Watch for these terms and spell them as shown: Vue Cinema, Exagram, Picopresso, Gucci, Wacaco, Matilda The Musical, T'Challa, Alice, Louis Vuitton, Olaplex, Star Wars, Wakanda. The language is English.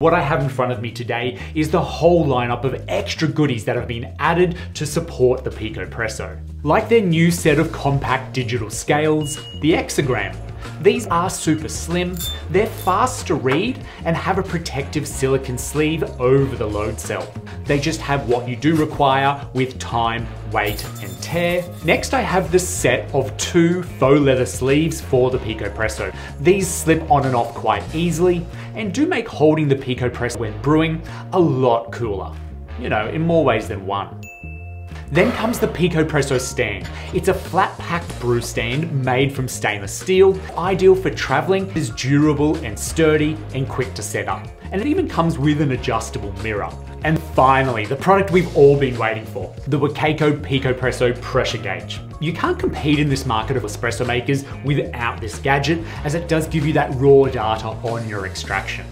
What I have in front of me today is the whole lineup of extra goodies that have been added to support the Picopresso. Like their new set of compact digital scales, the Exagram. These are super slim, they're fast to read, and have a protective silicone sleeve over the load cell. They just have what you do require with time, weight, and tear. Next, I have the set of two faux leather sleeves for the Picopresso. These slip on and off quite easily, and do make holding the Picopresso when brewing a lot cooler. You know, in more ways than one. Then comes the Picopresso stand. It's a flat-packed brew stand made from stainless steel, ideal for traveling. It's durable and sturdy and quick to set up. And it even comes with an adjustable mirror. And finally, the product we've all been waiting for, the Wacaco Picopresso pressure gauge. You can't compete in this market of espresso makers without this gadget, as it does give you that raw data on your extraction.